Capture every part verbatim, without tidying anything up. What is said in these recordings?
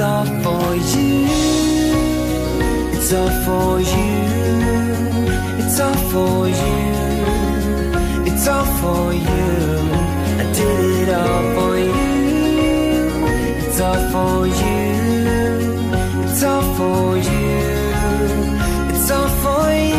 It's all for you. It's all for you. It's all for you. It's all for you. I did it all for you. It's all for you. It's all for you. It's all for you.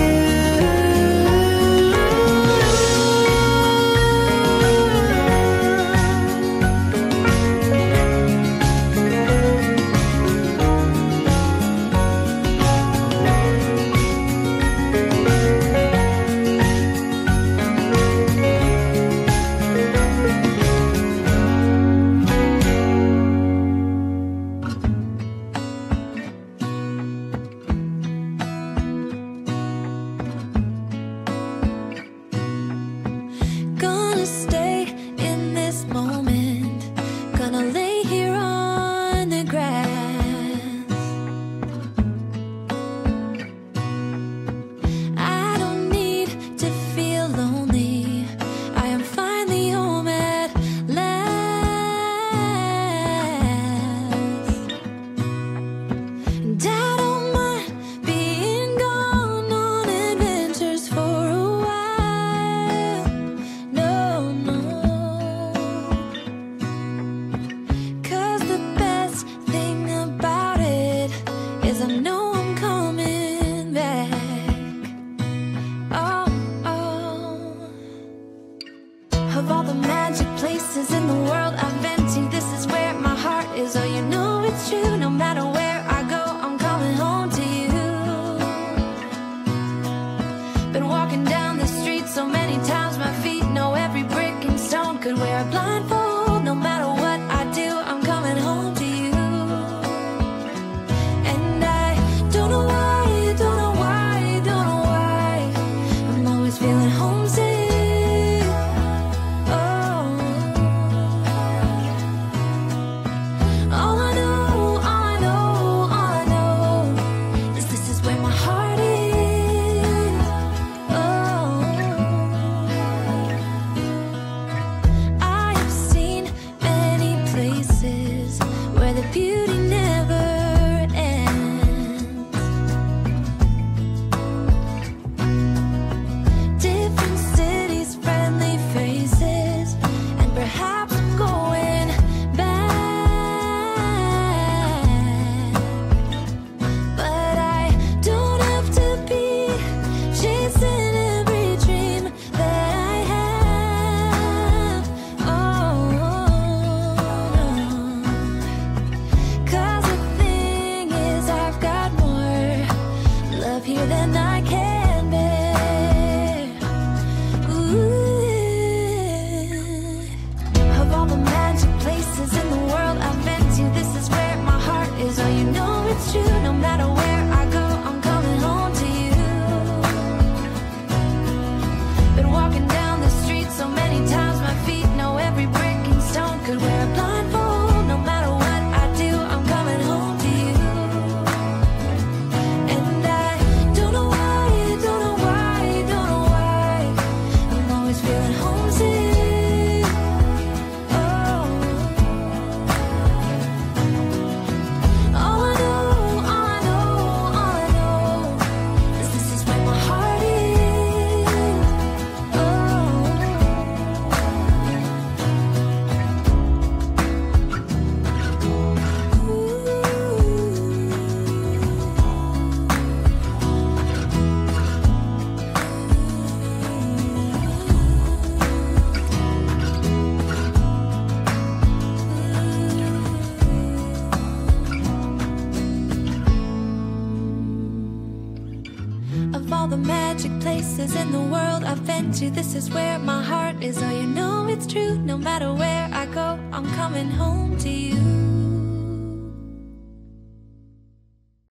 This is where my heart is. Oh, you know it's true. No matter where I go, I'm coming home to you.